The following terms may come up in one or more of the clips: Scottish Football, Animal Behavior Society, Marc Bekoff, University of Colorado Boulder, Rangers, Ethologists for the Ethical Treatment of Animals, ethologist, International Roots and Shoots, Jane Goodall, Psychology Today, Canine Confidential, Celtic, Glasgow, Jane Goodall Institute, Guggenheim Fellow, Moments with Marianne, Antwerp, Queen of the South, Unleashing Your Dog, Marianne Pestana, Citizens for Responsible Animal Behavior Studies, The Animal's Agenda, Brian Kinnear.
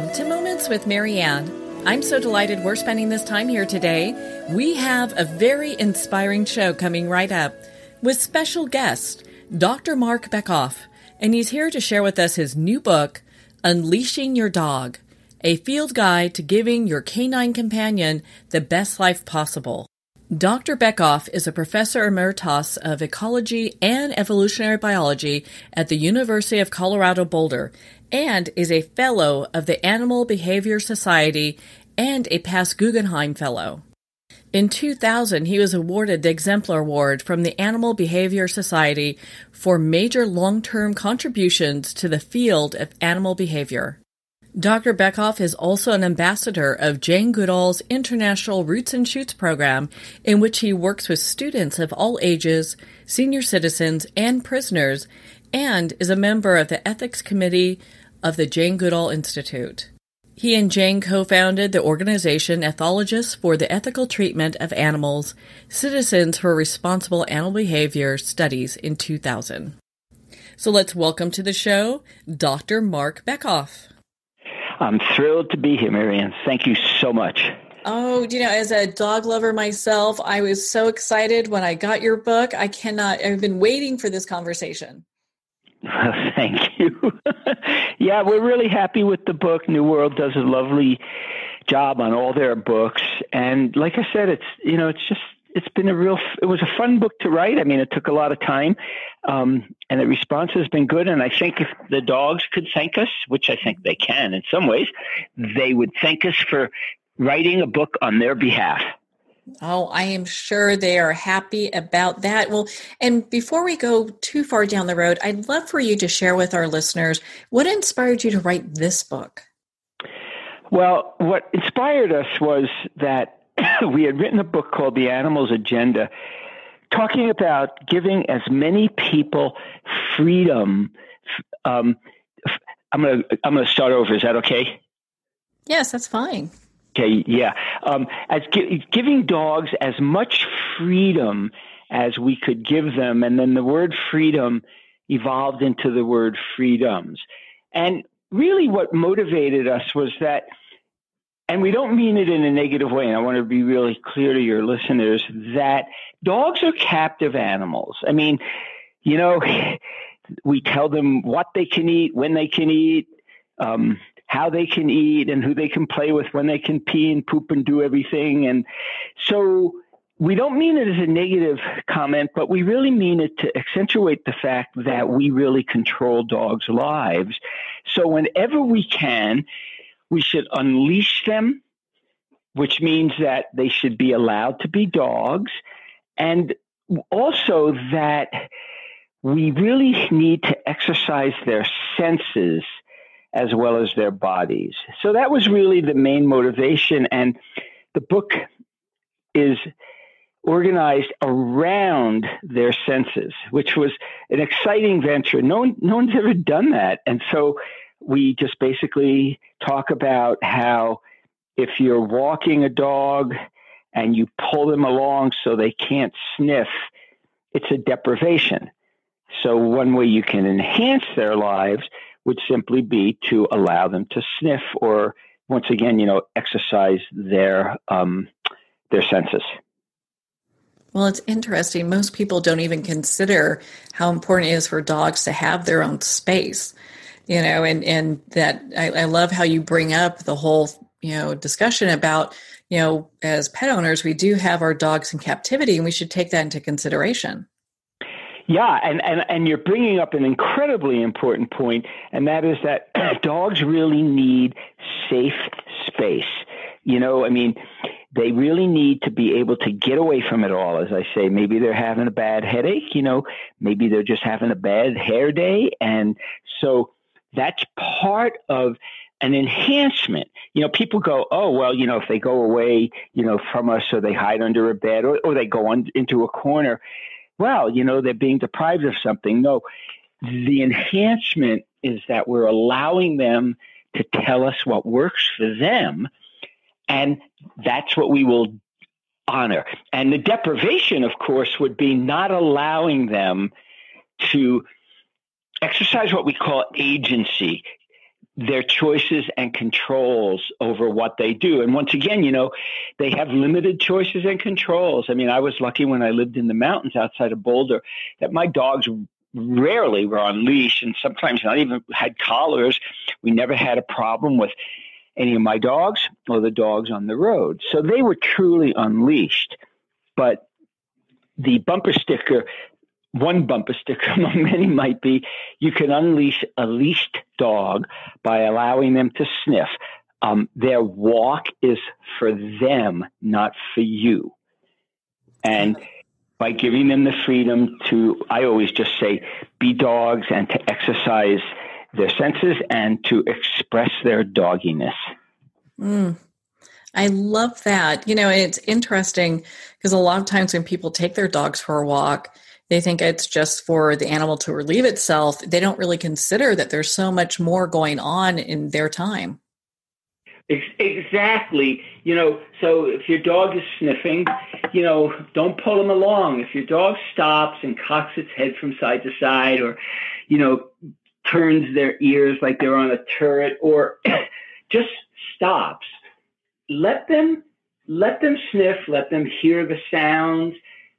Welcome to Moments with Marianne. I'm so delighted we're spending this time here today. We have a very inspiring show coming right up with special guest, Dr. Marc Bekoff, and he's here to share with us his new book, Unleashing Your Dog, a field guide to giving your canine companion the best life possible. Dr. Bekoff is a professor emeritus of ecology and evolutionary biology at the University of Colorado Boulder and is a fellow of the Animal Behavior Society and a past Guggenheim Fellow. In 2000, he was awarded the Exemplar Award from the Animal Behavior Society for major long-term contributions to the field of animal behavior. Dr. Bekoff is also an ambassador of Jane Goodall's International Roots and Shoots program, in which he works with students of all ages, senior citizens, and prisoners, and is a member of the Ethics Committee of the Jane Goodall Institute. He and Jane co-founded the organization Ethologists for the Ethical Treatment of Animals, Citizens for Responsible Animal Behavior Studies in 2000. So let's welcome to the show, Dr. Marc Bekoff. I'm thrilled to be here, Marianne. Thank you so much. Oh, you know, as a dog lover myself, I was so excited when I got your book. I've been waiting for this conversation. Well, thank you. Yeah, we're really happy with the book. New World does a lovely job on all their books. And like I said, it was a fun book to write. I mean, it took a lot of time, and the response has been good. And I think if the dogs could thank us, which I think they can in some ways, they would thank us for writing a book on their behalf. Oh, I am sure they are happy about that. Well, and before we go too far down the road, I'd love for you to share with our listeners what inspired you to write this book. Well, what inspired us was that we had written a book called The Animal's Agenda, talking about giving as many people freedom. I'm going to start over. Is that okay? Yes, that's fine. Okay. Yeah. Giving dogs as much freedom as we could give them. And then the word freedom evolved into the word freedoms. And really what motivated us was that, and we don't mean it in a negative way, and I want to be really clear to your listeners that dogs are captive animals. I mean, you know, we tell them what they can eat, when they can eat, how they can eat, and who they can play with, when they can pee and poop and do everything. And so we don't mean it as a negative comment, but we really mean it to accentuate the fact that we really control dogs' lives. So whenever we can, we should unleash them, which means that they should be allowed to be dogs, and also that we really need to exercise their senses as well as their bodies. So that was really the main motivation, and the book is organized around their senses, which was an exciting venture. No one's ever done that, and so we just basically talk about how if you're walking a dog and you pull them along so they can't sniff, it's a deprivation. So one way you can enhance their lives would simply be to allow them to sniff or, once again, you know, exercise their senses. Well, it's interesting. Most people don't even consider how important it is for dogs to have their own space. You know, and that I love how you bring up the whole, you know, discussion about, you know, as pet owners, we do have our dogs in captivity and we should take that into consideration. Yeah. And you're bringing up an incredibly important point. And that is that dogs really need safe space. You know, I mean, they really need to be able to get away from it all. As I say, maybe they're having a bad headache, you know, maybe they're just having a bad hair day. And so that's part of an enhancement. You know, people go, oh, well, you know, if they go away, you know, from us, or they hide under a bed or they go on into a corner, well, you know, they're being deprived of something. No, the enhancement is that we're allowing them to tell us what works for them. And that's what we will honor. And the deprivation, of course, would be not allowing them to exercise what we call agency. their choices and controls over what they do. And once again, you know, they have limited choices and controls. I mean, I was lucky when I lived in the mountains outside of Boulder that my dogs rarely were on leash and sometimes not even had collars. We never had a problem with any of my dogs or the dogs on the road. So they were truly unleashed. But the bumper sticker, one bumper sticker among many might be, you can unleash a leashed dog by allowing them to sniff. Their walk is for them, not for you. And by giving them the freedom to, I always just say, be dogs and to exercise their senses and to express their dogginess. Mm. I love that. You know, it's interesting because a lot of times when people take their dogs for a walk, they think it's just for the animal to relieve itself. They don't really consider that there's so much more going on in their time. Exactly. You know, so if your dog is sniffing, you know, don't pull him along. If your dog stops and cocks its head from side to side or, you know, turns their ears like they're on a turret or just stops, let them sniff, let them hear the sounds,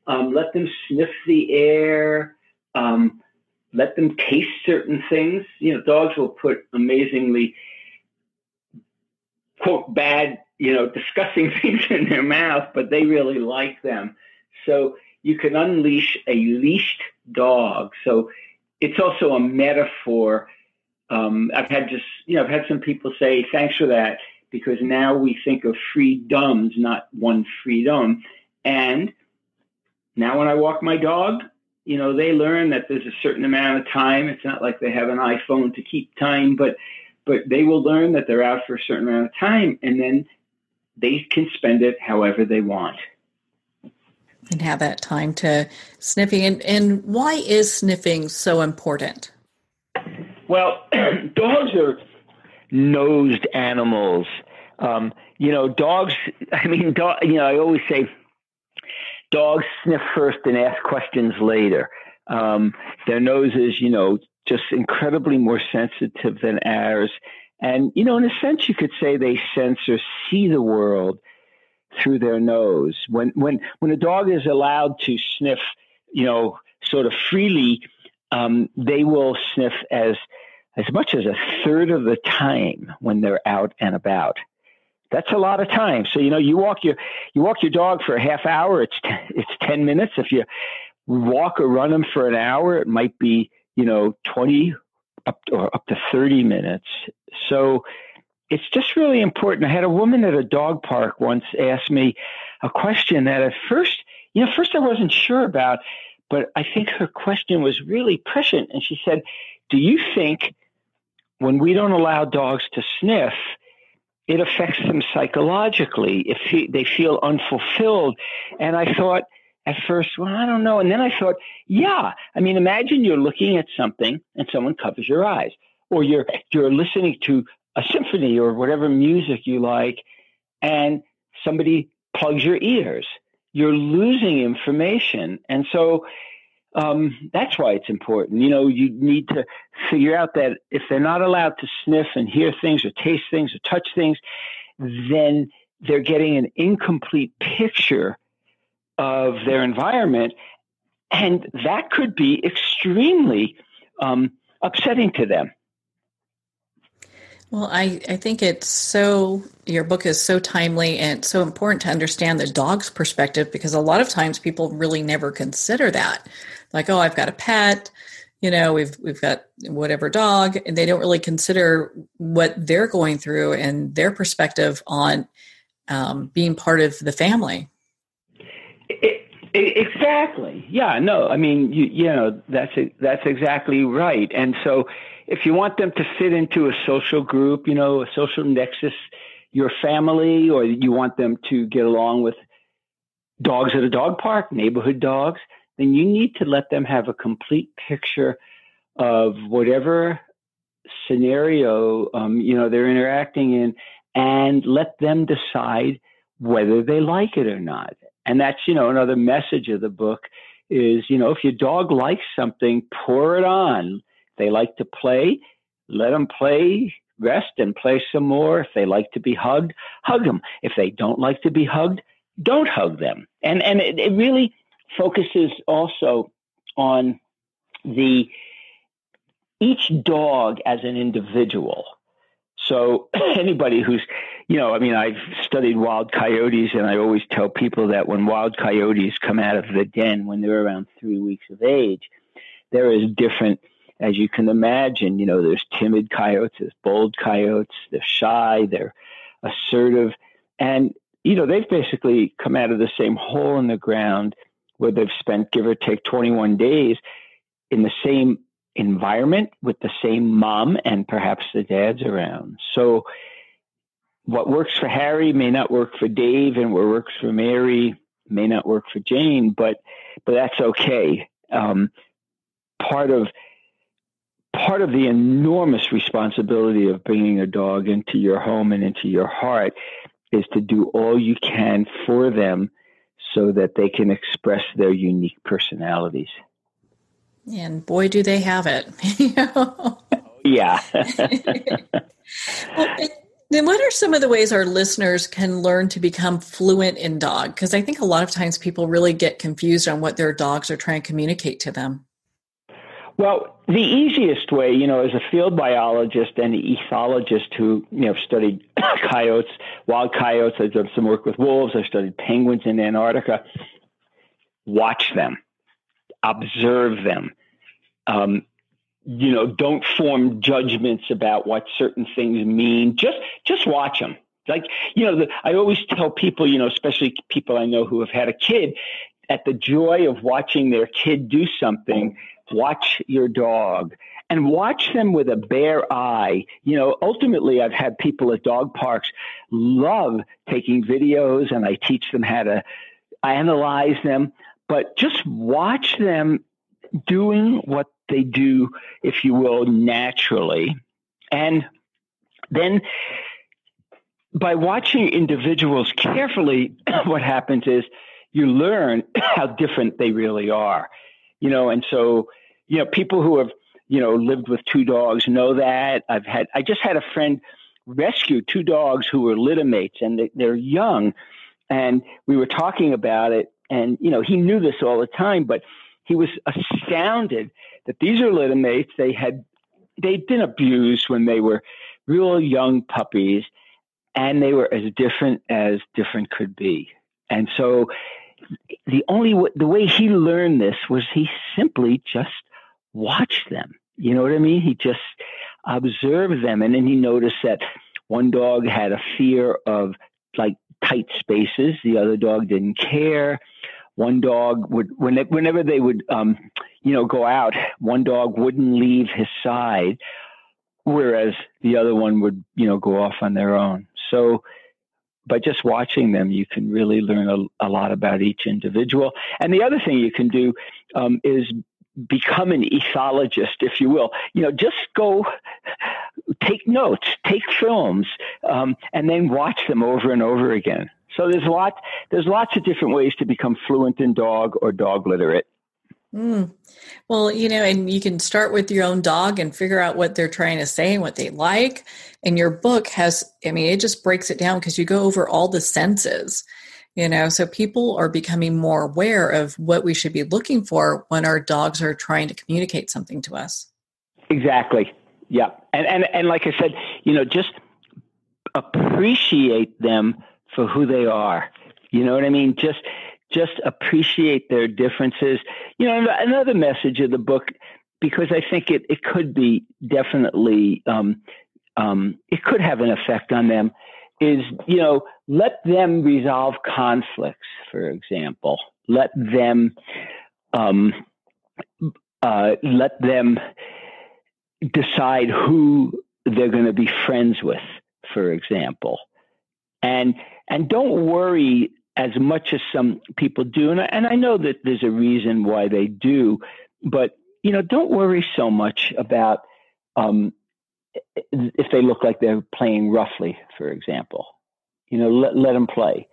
let them sniff the air, let them taste certain things. You know, dogs will put amazingly, quote, bad, you know, disgusting things in their mouth, but they really like them. So you can unleash a leashed dog. So it's also a metaphor. I've had some people say, thanks for that, because now we think of freedoms, not one freedom. And now when I walk my dog, you know, they learn that there's a certain amount of time. It's not like they have an iPhone to keep time, but they will learn that they're out for a certain amount of time, and then they can spend it however they want. And have that time to sniffing. And why is sniffing so important? Well, dogs are nosed animals. You know, dogs, I mean, you know, I always say dogs sniff first and ask questions later. Their noses, you know, just incredibly more sensitive than ours. And, you know, in a sense, you could say they sense or see the world through their nose. When a dog is allowed to sniff, you know, sort of freely, they will sniff as much as 1/3 of the time when they're out and about. That's a lot of time. So, you know, you walk your dog for a half hour, it's 10 minutes. If you walk or run them for an hour, it might be, you know, 20 up to 30 minutes. So it's just really important. I had a woman at a dog park once asked me a question that at first I wasn't sure about, but I think her question was really prescient. And she said, do you think when we don't allow dogs to sniff, it affects them psychologically if they feel unfulfilled? And I thought at first, well, I don't know. And then I thought, yeah, I mean, imagine you're looking at something and someone covers your eyes, or you're listening to a symphony or whatever music you like, and somebody plugs your ears. You're losing information. And so that's why it's important. You know, you need to figure out that if they're not allowed to sniff and hear things or taste things or touch things, then they're getting an incomplete picture of their environment. And that could be extremely upsetting to them. Well, I think your book is so timely and so important to understand the dog's perspective, because a lot of times people really never consider that. Like, oh, I've got a pet, you know, we've got whatever dog, and they don't really consider what they're going through and their perspective on being part of the family. Exactly. Yeah, no, I mean, you know, that's exactly right. And so if you want them to fit into a social group, you know, a social nexus, your family, or you want them to get along with dogs at a dog park, neighborhood dogs, then you need to let them have a complete picture of whatever scenario, you know, they're interacting in, and let them decide whether they like it or not. And that's, you know, another message of the book is, you know, if your dog likes something, pour it on. They like to play, let them play, rest and play some more. If they like to be hugged, hug them. If they don't like to be hugged, don't hug them. And it really focuses also on each dog as an individual. So anybody who's, I've studied wild coyotes, and I always tell people that when wild coyotes come out of the den, when they're around 3 weeks of age, they're as different as you can imagine. There's timid coyotes, there's bold coyotes, they're shy, they're assertive. And, they've basically come out of the same hole in the ground where they've spent, give or take, 21 days in the same environment with the same mom and perhaps the dad's around. So what works for Harry may not work for Dave, and what works for Mary may not work for Jane, but that's okay. Part of the enormous responsibility of bringing a dog into your home and into your heart is to do all you can for them so that they can express their unique personalities. And boy, do they have it. Yeah. Well, then what are some of the ways our listeners can learn to become fluent in dog? Because I think a lot of times people really get confused on what their dogs are trying to communicate to them. Well, the easiest way, as a field biologist and an ethologist who, studied coyotes, wild coyotes, I've done some work with wolves, I've studied penguins in Antarctica, watch them. Observe them. Don't form judgments about what certain things mean. Just watch them. Like, I always tell people, especially people I know who have had a kid, at the joy of watching their kid do something, watch your dog and watch them with a bare eye. Ultimately, I've had people at dog parks love taking videos, and I teach them how to analyze them. But just watch them doing what they do, if you will, naturally. And then by watching individuals carefully, what happens is you learn how different they really are. And so people who have, lived with two dogs know that. I just had a friend rescue two dogs who were littermates, and they're young. And we were talking about it. And, he knew this all the time, but he was astounded that these are littermates. They'd been abused when they were real young puppies, and they were as different could be. And so the way he learned this was he simply just watched them. You know what I mean? He just observed them. And then he noticed that one dog had a fear of like tight spaces. The other dog didn't care. One dog would, whenever they would, go out, one dog wouldn't leave his side, whereas the other one would, go off on their own. So by just watching them, you can really learn a lot about each individual. And the other thing you can do is become an ethologist, if you will. Just go take notes, take films, and then watch them over and over again. So there's lots of different ways to become fluent in dog or dog literate. Well, and you can start with your own dog and figure out what they're trying to say and what they like. And your book it just breaks it down because you go over all the senses. So people are becoming more aware of what we should be looking for when our dogs are trying to communicate something to us. Exactly. Yeah. And like I said, just appreciate them for who they are. You know what I mean? Just appreciate their differences. Another message of the book, because I think it could be definitely, it could have an effect on them, is, let them resolve conflicts, for example. Let them decide who they're going to be friends with, for example. And don't worry as much as some people do. And I know that there's a reason why they do, but, don't worry so much about, if they look like they're playing roughly, for example. Let them play.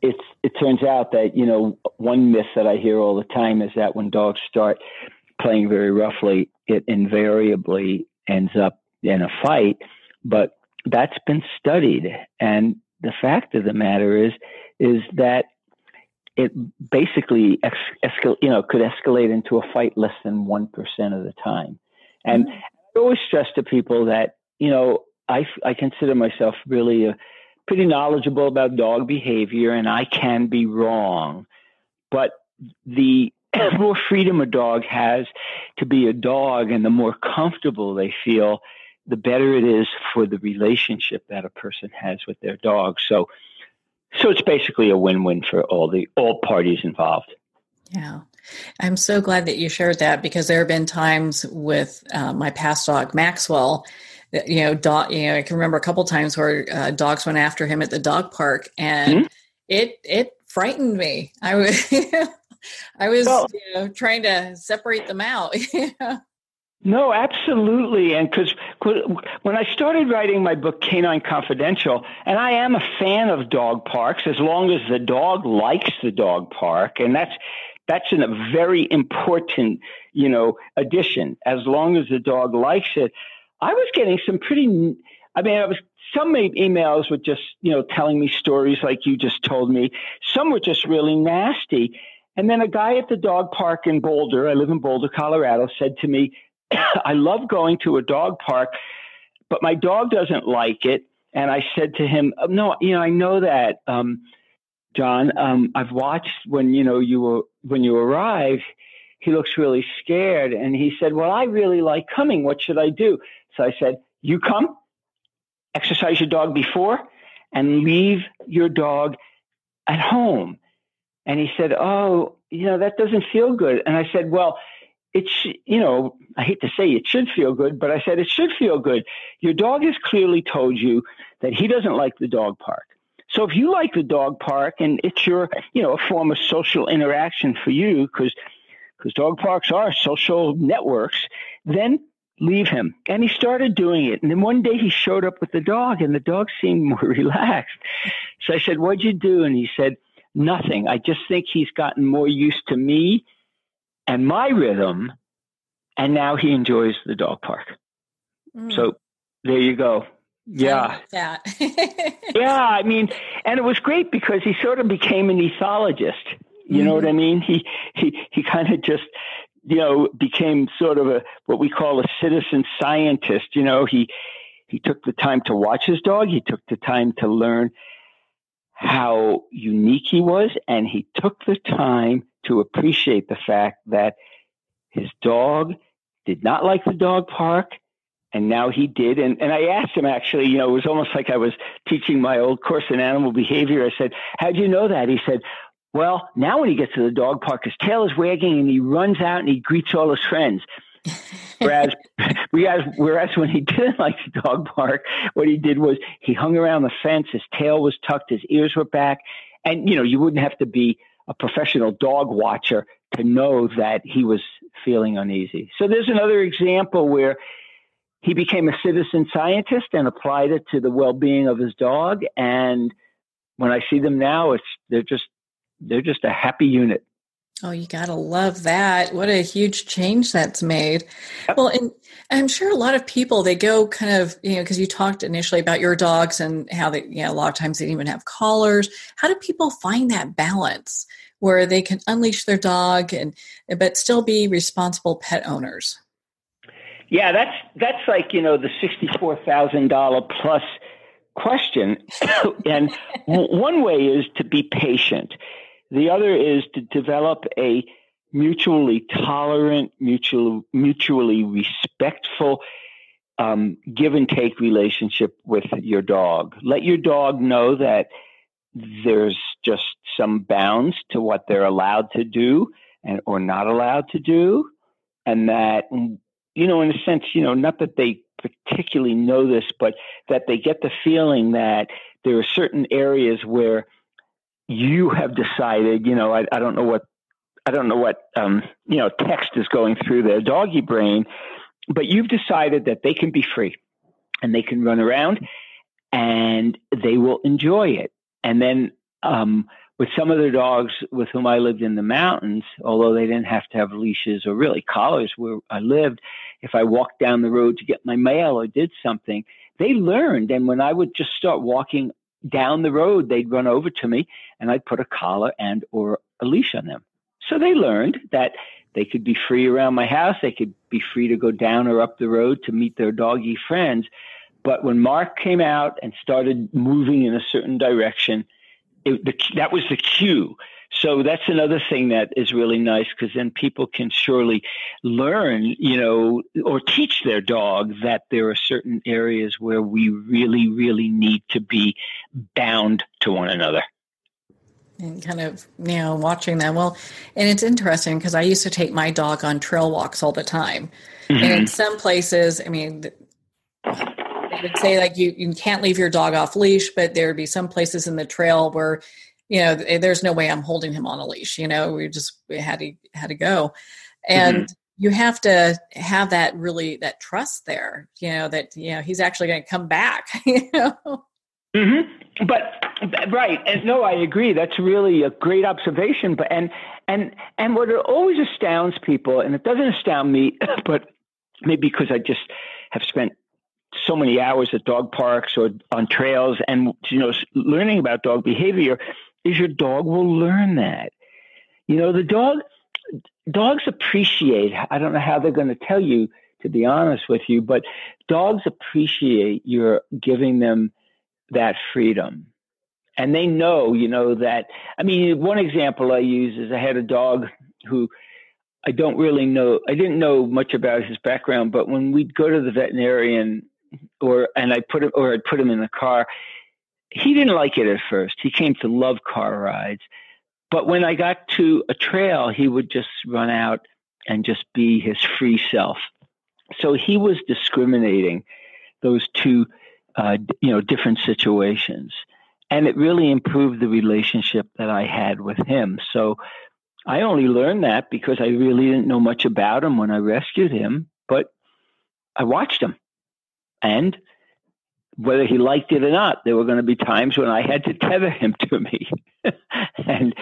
It turns out that, one myth that I hear all the time is that when dogs start playing very roughly, it invariably ends up in a fight, but that's been studied. And the fact of the matter is that it basically could escalate into a fight less than 1% of the time. And I always stress to people that, you know, I consider myself really pretty knowledgeable about dog behavior, and I can be wrong. But the more freedom a dog has to be a dog and the more comfortable they feel, the better it is for the relationship that a person has with their dog. So it's basically a win-win for all parties involved. Yeah. I'm so glad that you shared that, because there have been times with my past dog, Maxwell, that, I can remember a couple times where dogs went after him at the dog park, and it frightened me. I was trying to separate them out. No, absolutely. And because when I started writing my book, Canine Confidential, and I am a fan of dog parks as long as the dog likes the dog park. And that's a very important, addition. As long as the dog likes it, I was getting some emails were just, telling me stories like you just told me. Some were just really nasty. And then a guy at the dog park in Boulder, I live in Boulder, Colorado, said to me, I love going to a dog park, but my dog doesn't like it. And I said to him, no, I know that, John, I've watched when you arrived, he looks really scared. And he said, well, I really like coming. What should I do? So I said, you come, exercise your dog before, and leave your dog at home. And he said, oh, that doesn't feel good. And I said, well, I hate to say it should feel good, but I said it should feel good. Your dog has clearly told you that he doesn't like the dog park. So if you like the dog park and it's your, a form of social interaction for you, because dog parks are social networks, then leave him. And he started doing it. And then one day he showed up with the dog, and the dog seemed more relaxed. So I said, what'd you do? And he said, nothing. I just think he's gotten more used to me and my rhythm, and now he enjoys the dog park. So there you go. Yeah. That. Yeah. I mean, and it was great because he sort of became an ethologist. You know what I mean? He kind of just, became sort of what we call a citizen scientist. He took the time to watch his dog. He took the time to learn how unique he was. And he took the time to appreciate the fact that his dog did not like the dog park, and now he did. And I asked him, actually, it was almost like I was teaching my old course in animal behavior. I said, how'd you know that? He said, well, now when he gets to the dog park, his tail is wagging and he runs out and he greets all his friends. Whereas when he didn't like the dog park, what he did was he hung around the fence, his tail was tucked, his ears were back. And, you wouldn't have to be a professional dog watcher to know that he was feeling uneasy. So there's another example where he became a citizen scientist and applied it to the well-being of his dog. And when I see them now, they're just a happy unit. Oh, you got to love that. What a huge change that's made. Well, and I'm sure a lot of people, they go kind of, because you talked initially about your dogs and how they, a lot of times they didn't even have collars. How do people find that balance where they can unleash their dog but still be responsible pet owners? Yeah, that's like, the $64,000 plus question. And one way is to be patient. The other is to develop a mutually tolerant, mutually respectful, give and take relationship with your dog. Let your dog know that there's just some bounds to what they're allowed to do and or not allowed to do. And that, in a sense, not that they particularly know this, but that they get the feeling that there are certain areas where you have decided, I don't know what text is going through their doggy brain, but you've decided that they can be free and they can run around and they will enjoy it. And then With some of the dogs with whom I lived in the mountains, although they didn't have to have leashes or really collars where I lived, if I walked down the road to get my mail or did something, they learned. And when I would just start walking down the road, they'd run over to me and I'd put a collar and or a leash on them. So they learned that they could be free around my house. They could be free to go down or up the road to meet their doggy friends. But when Marc came out and started moving in a certain direction, that was the cue. So that's another thing that is really nice, because then people can surely learn, or teach their dog that there are certain areas where we really, really need to be bound to one another. And kind of, watching them. Well, and it's interesting because I used to take my dog on trail walks all the time. Mm-hmm. And in some places, they would say like you can't leave your dog off leash, but there would be some places in the trail where, there's no way I'm holding him on a leash. We had to go. And mm-hmm. you have to have that trust there, that he's actually going to come back, Mm-hmm. But right. And no, I agree. That's really a great observation. But, and what it always astounds people, and it doesn't astound me, but maybe because I just have spent so many hours at dog parks or on trails and, learning about dog behavior, is your dog will learn that. Dogs appreciate, I don't know how they're going to tell you, to be honest with you, but dogs appreciate your giving them that freedom. And they know, that, one example I use is I had a dog who I didn't know much about his background, but when we'd go to the veterinarian I'd put him in the car, he didn't like it at first. He came to love car rides. But when I got to a trail, he would just run out and just be his free self. So he was discriminating those two different situations. And it really improved the relationship that I had with him. So I only learned that because I really didn't know much about him when I rescued him, but I watched him. And whether he liked it or not, there were going to be times when I had to tether him to me. And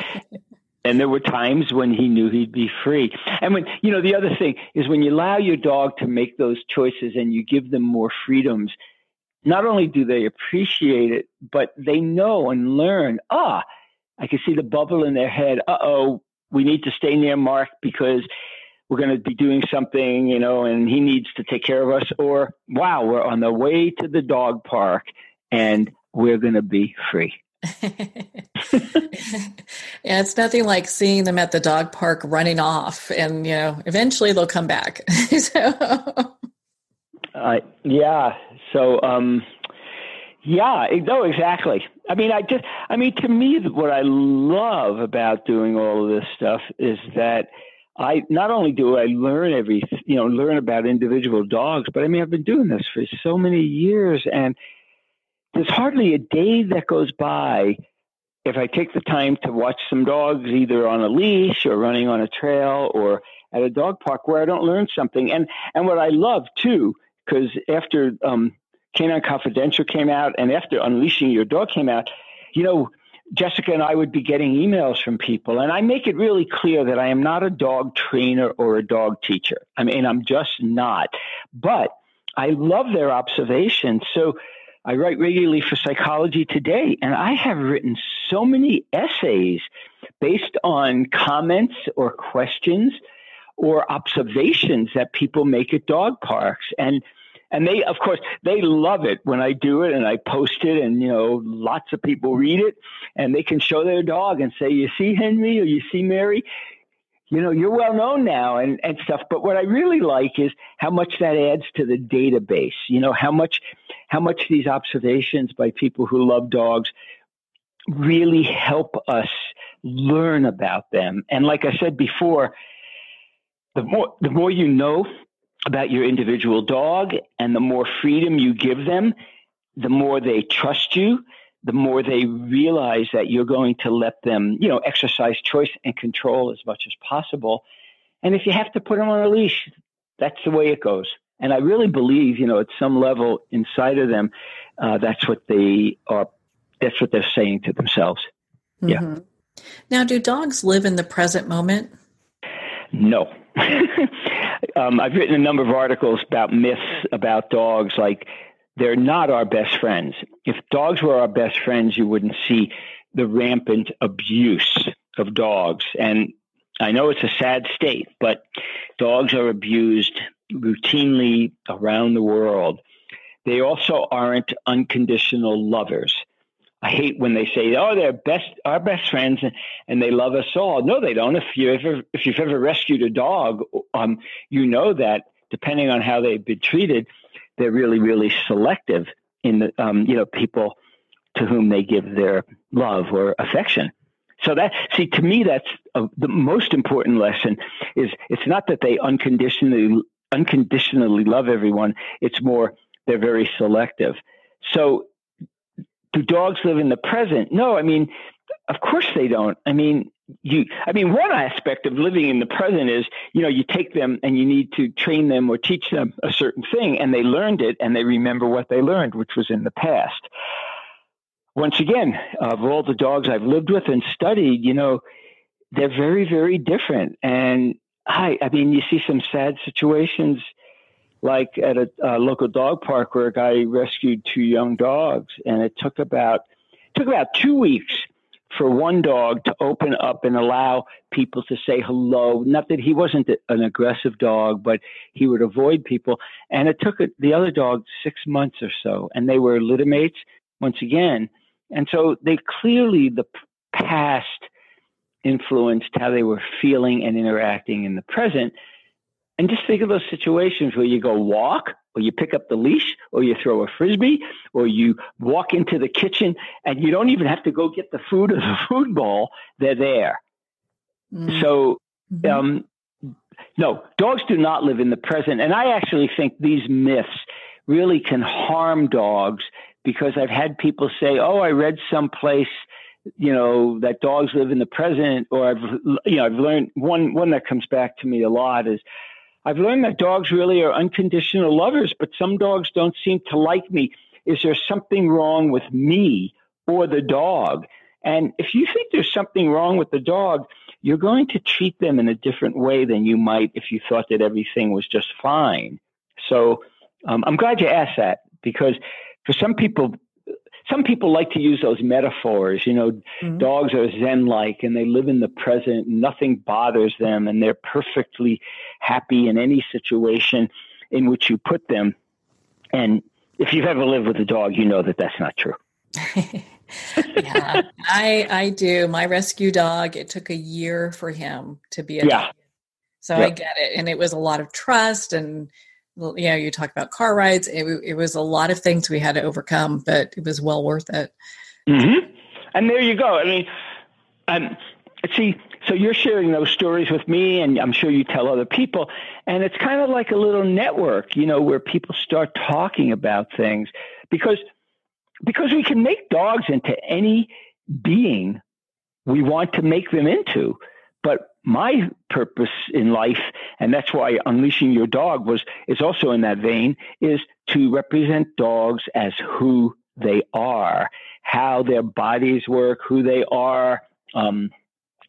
there were times when he knew he'd be free. And when, the other thing is when you allow your dog to make those choices and you give them more freedoms, not only do they appreciate it, but they know and learn, I can see the bubble in their head. Uh-oh, we need to stay near Marc because we're going to be doing something, and he needs to take care of us. Or, wow, we're on the way to the dog park and we're going to be free. Yeah, it's nothing like seeing them at the dog park running off and, eventually they'll come back. Exactly. To me, what I love about doing all of this stuff is that I not only do I learn learn about individual dogs, but I've been doing this for so many years, and there's hardly a day that goes by if I take the time to watch some dogs either on a leash or running on a trail or at a dog park where I don't learn something. And what I love too, because after Canine Confidential came out and after Unleashing Your Dog came out, Jessica and I would be getting emails from people. And I make it really clear that I am not a dog trainer or a dog teacher. I'm just not. But I love their observations. So I write regularly for Psychology Today, and I have written so many essays based on comments or questions or observations that people make at dog parks. And they, of course, they love it when I do it and I post it and, lots of people read it and they can show their dog and say, you see Henry or you see Mary, you're well known now and stuff. But what I really like is how much that adds to the database, how much these observations by people who love dogs really help us learn about them. And like I said before, the more you know about your individual dog and the more freedom you give them, the more they trust you, the more they realize that you're going to let them, exercise choice and control as much as possible. And if you have to put them on a leash, that's the way it goes. And I really believe, at some level inside of them, that's what they're saying to themselves. Mm-hmm. Yeah. Now, do dogs live in the present moment? No. I've written a number of articles about myths about dogs, like they're not our best friends. If dogs were our best friends, you wouldn't see the rampant abuse of dogs. And I know it's a sad state, but dogs are abused routinely around the world. They also aren't unconditional lovers. I hate when they say, oh, they're our best friends and they love us all. No, they don't. If you've ever rescued a dog, you know that depending on how they've been treated, they're really, really selective in the people to whom they give their love or affection. So to me, that's the most important lesson is it's not that they unconditionally love everyone. It's more they're very selective. So do dogs live in the present? No, I mean, of course they don't. One aspect of living in the present is, you take them and you need to train them or teach them a certain thing, and they learned it and they remember what they learned, which was in the past. Once again, of all the dogs I've lived with and studied, they're very, very different. And you see some sad situations, like at a local dog park where a guy rescued two young dogs, and it took about 2 weeks for one dog to open up and allow people to say hello. Not that he wasn't an aggressive dog, but he would avoid people. And it took the other dog 6 months or so, and they were littermates once again. And so they clearly, the past influenced how they were feeling and interacting in the present. And just think of those situations where you go walk, or you pick up the leash, or you throw a frisbee, or you walk into the kitchen, and you don't even have to go get the food or the food bowl. They're there. Mm-hmm. So, no, dogs do not live in the present. And I actually think these myths really can harm dogs, because I've had people say, oh, I read someplace, that dogs live in the present, or I've learned one that comes back to me a lot is, I've learned that dogs really are unconditional lovers, but some dogs don't seem to like me. Is there something wrong with me or the dog? And if you think there's something wrong with the dog, you're going to treat them in a different way than you might if you thought that everything was just fine. So I'm glad you asked that, because for some people like to use those metaphors, mm-hmm. Dogs are zen-like and they live in the present, nothing bothers them, and they're perfectly happy in any situation in which you put them. And if you've ever lived with a dog, you know that that's not true. Yeah, I do. My rescue dog, it took a year for him to be a dog. So I get it. And it was a lot of trust, and you talk about car rides. It was a lot of things we had to overcome, but it was well worth it. Mm-hmm. And there you go. So you're sharing those stories with me, and I'm sure you tell other people. And it's kind of like a little network, where people start talking about things, because we can make dogs into any being we want to make them into. But my purpose in life, and that's why Unleashing Your Dog is also in that vein, is to represent dogs as who they are, how their bodies work, who they are,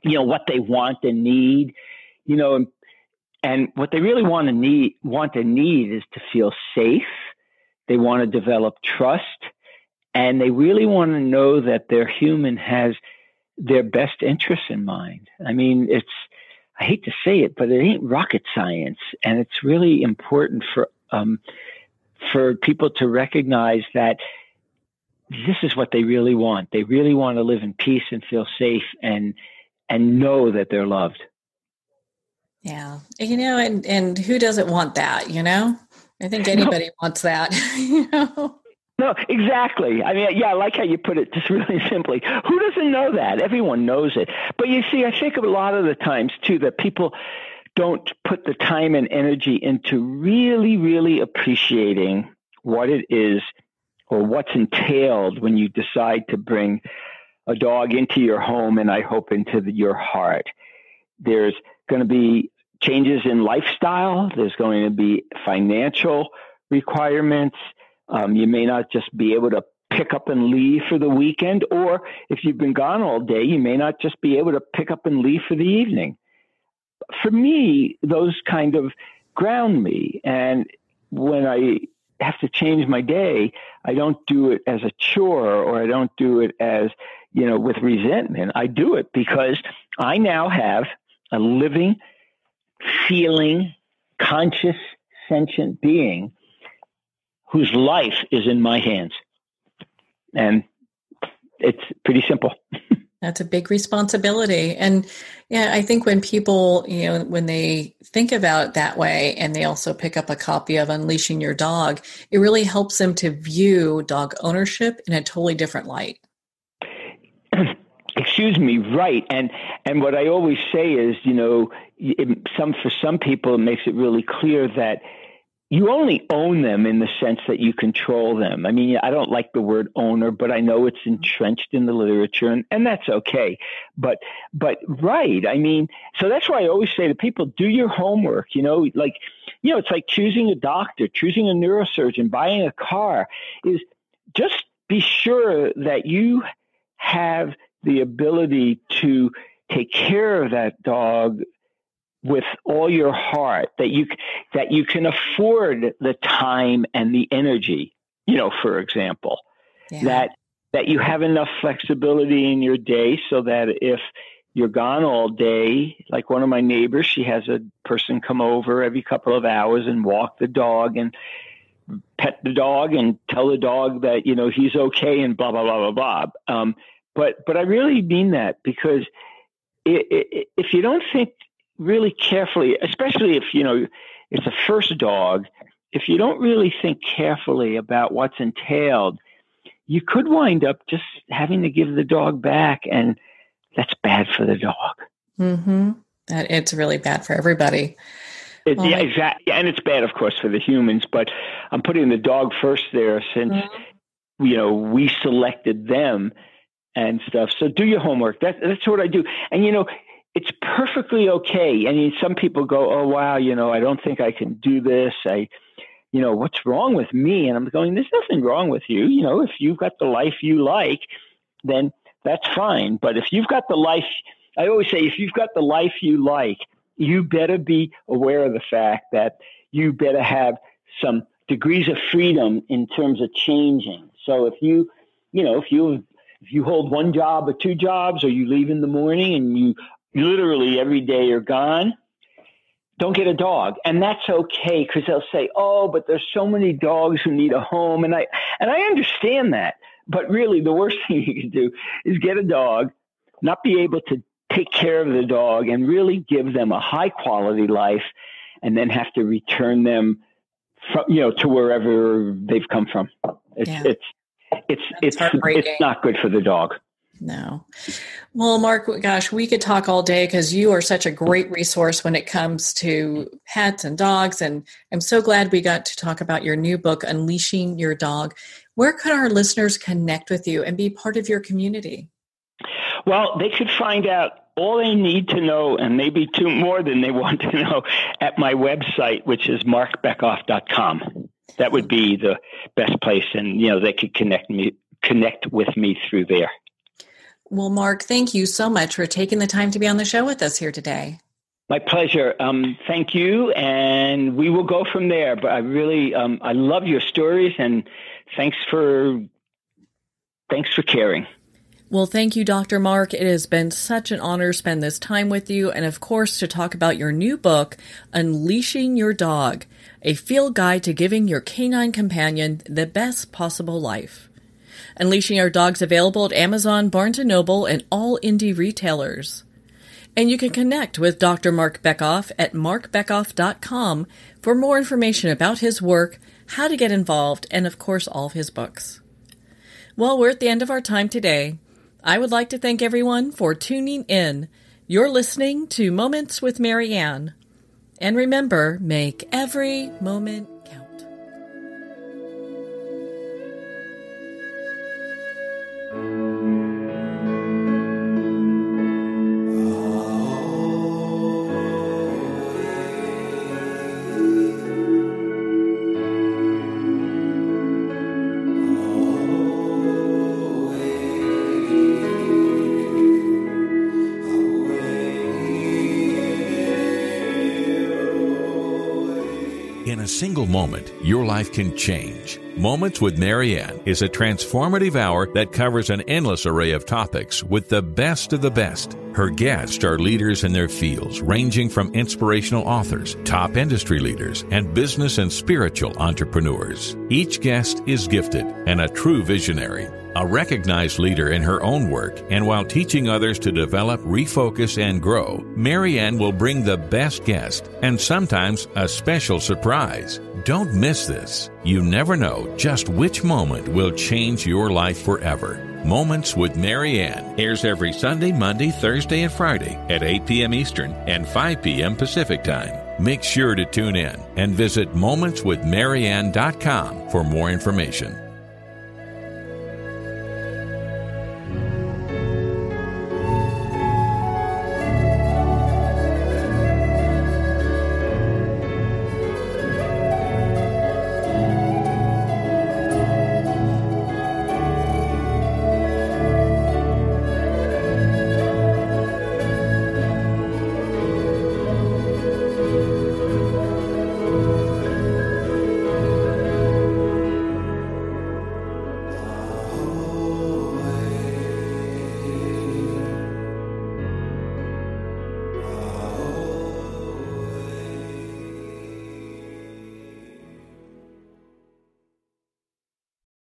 what they want and need, and what they really want and need is to feel safe. They want to develop trust, and they really want to know that their human has their best interests in mind. I hate to say it, but it ain't rocket science. And it's really important for people to recognize that this is what they really want. They really want to live in peace and feel safe and know that they're loved. Yeah. And who doesn't want that, I think anybody wants that, No, exactly. I like how you put it just really simply. Who doesn't know that? Everyone knows it. But you see, I think a lot of the times, too, that people don't put the time and energy into really, really appreciating what it is or what's entailed when you decide to bring a dog into your home, and I hope into your heart. There's going to be changes in lifestyle. There's going to be financial requirements. You may not just be able to pick up and leave for the weekend, or if you've been gone all day, you may not just be able to pick up and leave for the evening. For me, those kind of ground me. And when I have to change my day, I don't do it as a chore, or I don't do it as, you know, with resentment. I do it because I now have a living, feeling, conscious, sentient being whose life is in my hands. And it's pretty simple. That's a big responsibility. And yeah, I think when people, you know, when they think about it that way, and they also pick up a copy of Unleashing Your Dog, it really helps them to view dog ownership in a totally different light. Excuse me. Right. And what I always say is, you know, for some people, it makes it really clear that you only own them in the sense that you control them. I mean, I don't like the word owner, but I know it's entrenched in the literature, and that's okay. But right. I mean, so that's why I always say to people, do your homework, you know, like, you know, it's like choosing a doctor, choosing a neurosurgeon, buying a car, is just be sure that you have the ability to take care of that dog with all your heart, that you can afford the time and the energy, you know, for example, yeah, that you have enough flexibility in your day so that if you're gone all day, like one of my neighbors, she has a person come over every couple of hours and walk the dog and pet the dog and tell the dog that, you know, he's okay and blah, blah, blah, blah, blah. But I really mean that, because if you don't think really carefully, especially if, you know, it's a first dog, if you don't really think carefully about what's entailed, you could wind up just having to give the dog back, and that's bad for the dog. Mm-hmm. It's really bad for everybody. Yeah, exactly. And it's bad, of course, for the humans, but I'm putting the dog first there, since, mm-hmm, you know, we selected them and stuff. So do your homework. That's what I do. And, you know, it's perfectly okay. I mean, some people go, oh, wow, you know, I don't think I can do this. You know, what's wrong with me? And I'm going, there's nothing wrong with you. You know, if you've got the life you like, then that's fine. But if you've got the life, I always say, if you've got the life you like, you better be aware of the fact that you better have some degrees of freedom in terms of changing. So if you, you know, if you hold one job or two jobs, or you leave in the morning and you literally every day you're gone, don't get a dog. And that's okay, because they'll say, oh, but there's so many dogs who need a home. And I understand that. But really, the worst thing you can do is get a dog, not be able to take care of the dog and really give them a high quality life, and then have to return them from, you know, to wherever they've come from. It's not good for the dog. No. Well, Marc, gosh, we could talk all day, because you are such a great resource when it comes to pets and dogs. And I'm so glad we got to talk about your new book, Unleashing Your Dog. Where could our listeners connect with you and be part of your community? Well, they could find out all they need to know, and maybe two more than they want to know, at my website, which is marcbekoff.com. That would be the best place. And, you know, they could connect with me through there. Well, Marc, thank you so much for taking the time to be on the show with us here today. My pleasure. Thank you. And we will go from there. But I really, I love your stories, and thanks for caring. Well, thank you, Dr. Marc. It has been such an honor to spend this time with you, and of course, to talk about your new book, Unleashing Your Dog, a field guide to giving your canine companion the best possible life. Unleashing Your Dog's available at Amazon, Barnes & Noble, and all indie retailers. And you can connect with Dr. Marc Bekoff at marcbekoff.com for more information about his work, how to get involved, and of course, all of his books. Well, we're at the end of our time today. I would like to thank everyone for tuning in. You're listening to Moments with Marianne. And remember, make every moment count. a single moment, your life can change. Moments with Marianne is a transformative hour that covers an endless array of topics with the best of the best. Her guests are leaders in their fields, ranging from inspirational authors, top industry leaders, and business and spiritual entrepreneurs. Each guest is gifted and a true visionary, a recognized leader in her own work, and while teaching others to develop, refocus, and grow, Marianne will bring the best guest and sometimes a special surprise. Don't miss this. You never know just which moment will change your life forever. Moments with Marianne airs every Sunday, Monday, Thursday, and Friday at 8 p.m. Eastern and 5 p.m. Pacific Time. Make sure to tune in and visit momentswithmarianne.com for more information.